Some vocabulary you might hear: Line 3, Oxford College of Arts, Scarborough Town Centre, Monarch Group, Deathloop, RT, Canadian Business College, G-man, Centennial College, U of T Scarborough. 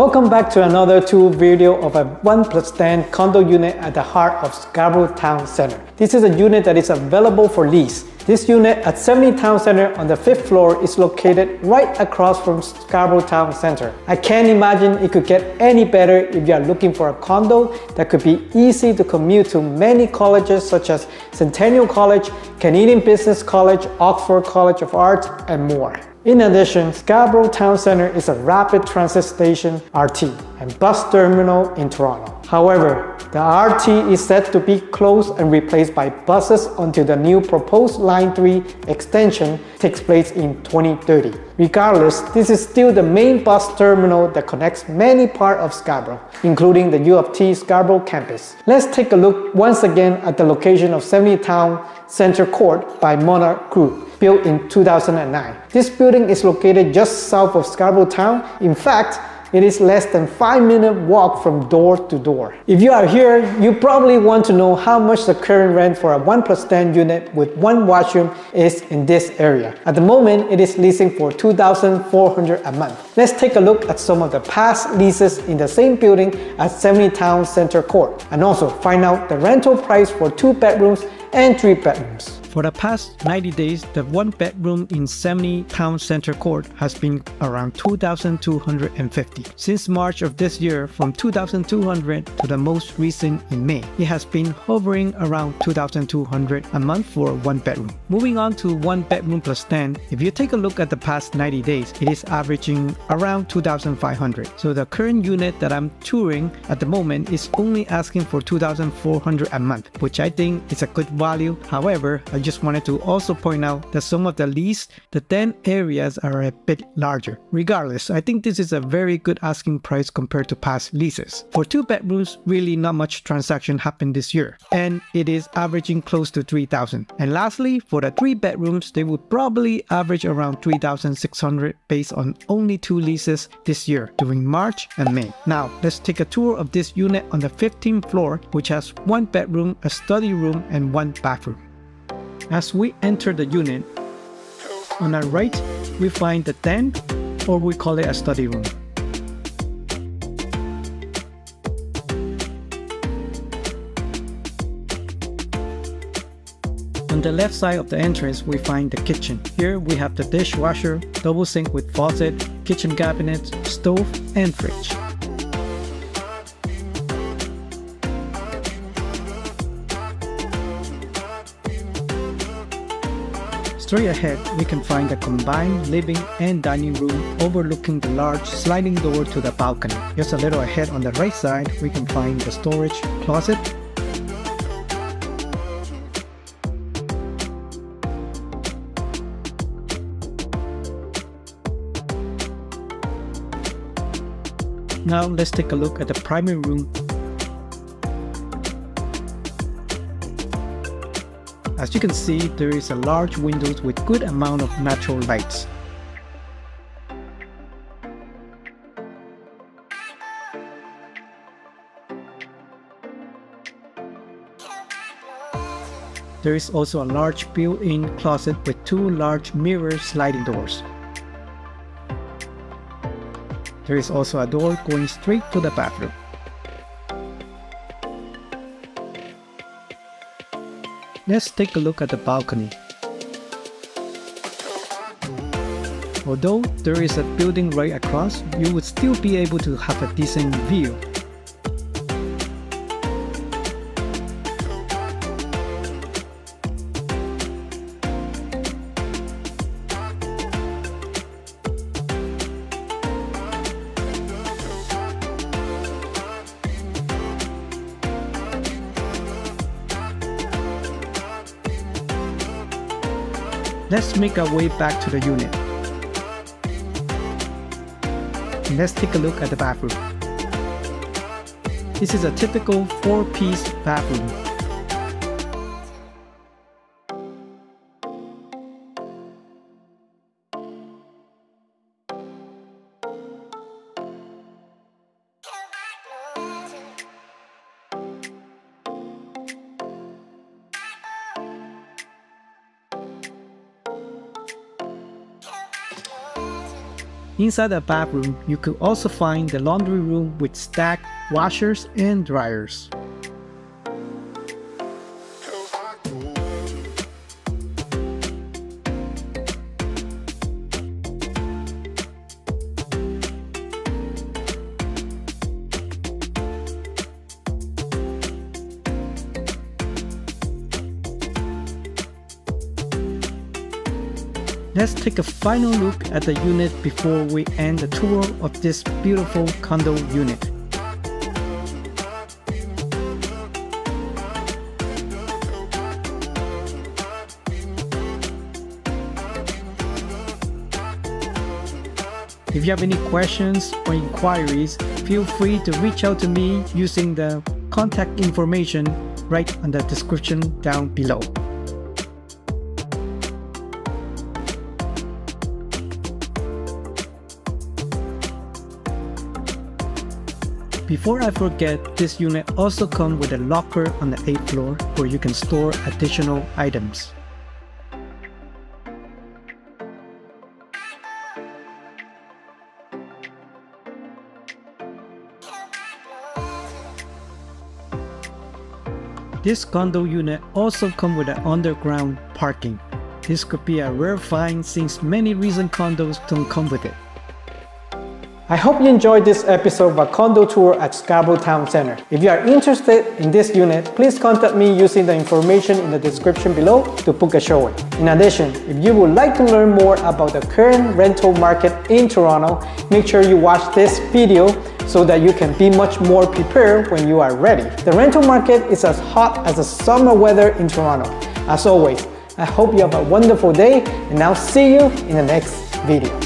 Welcome back to another tour video of a 1+10 condo unit at the heart of Scarborough Town Centre. This is a unit that is available for lease. This unit at 70 Town Centre on the 5th floor is located right across from Scarborough Town Centre. I can't imagine it could get any better if you are looking for a condo that could be easy to commute to many colleges such as Centennial College, Canadian Business College, Oxford College of Arts, and more. In addition, Scarborough Town Centre is a rapid transit station (RT) and bus terminal in Toronto. However, the RT is set to be closed and replaced by buses until the new proposed Line 3 extension takes place in 2030. Regardless, this is still the main bus terminal that connects many parts of Scarborough, including the U of T Scarborough campus. Let's take a look once again at the location of 70 Town Centre Court by Monarch Group, built in 2009. This building is located just south of Scarborough Town. In fact, it is less than 5-minute walk from door to door. If you are here, you probably want to know how much the current rent for a 1+10 unit with one washroom is in this area. At the moment, it is leasing for $2,400 a month. Let's take a look at some of the past leases in the same building at 70 Town Centre Court, and also find out the rental price for 2 bedrooms and 3 bedrooms. For the past 90 days, the 1-bedroom in 70 Town Centre Court has been around $2,250. Since March of this year, from $2,200 to the most recent in May, it has been hovering around $2,200 a month for a 1-bedroom. Moving on to 1-bedroom+10, if you take a look at the past 90 days, it is averaging around $2,500. So the current unit that I'm touring at the moment is only asking for $2,400 a month, which I think is a good value. However, I just wanted to also point out that some of the leased, the 10 areas are a bit larger. Regardless, I think this is a very good asking price compared to past leases. For 2 bedrooms, really not much transaction happened this year, and it is averaging close to $3,000. And lastly, for the 3 bedrooms, they would probably average around $3,600 based on only 2 leases this year during March and May. Now, let's take a tour of this unit on the 15th floor, which has 1 bedroom, a study room, and 1 bathroom. As we enter the unit, on our right, we find the den, or we call it a study room. On the left side of the entrance, we find the kitchen. Here we have the dishwasher, double sink with faucet, kitchen cabinet, stove, and fridge. Straight ahead, we can find a combined living and dining room overlooking the large sliding door to the balcony. Just a little ahead on the right side, we can find the storage closet. Now let's take a look at the primary room. As you can see, there is a large window with good amount of natural lights. There is also a large built-in closet with 2 large mirror sliding doors. There is also a door going straight to the bathroom. Let's take a look at the balcony. Although there is a building right across, you would still be able to have a decent view. Let's make our way back to the unit. And let's take a look at the bathroom. This is a typical 4-piece bathroom. Inside the bathroom, you could also find the laundry room with stacked washers and dryers. Let's take a final look at the unit before we end the tour of this beautiful condo unit. If you have any questions or inquiries, feel free to reach out to me using the contact information right on the description down below. Before I forget, this unit also comes with a locker on the 8th floor where you can store additional items. This condo unit also comes with an underground parking. This could be a rare find since many recent condos don't come with it. I hope you enjoyed this episode of a condo tour at Scarborough Town Center. If you are interested in this unit, please contact me using the information in the description below to book a showing. In addition, if you would like to learn more about the current rental market in Toronto, make sure you watch this video so that you can be much more prepared when you are ready. The rental market is as hot as the summer weather in Toronto. As always, I hope you have a wonderful day and I'll see you in the next video.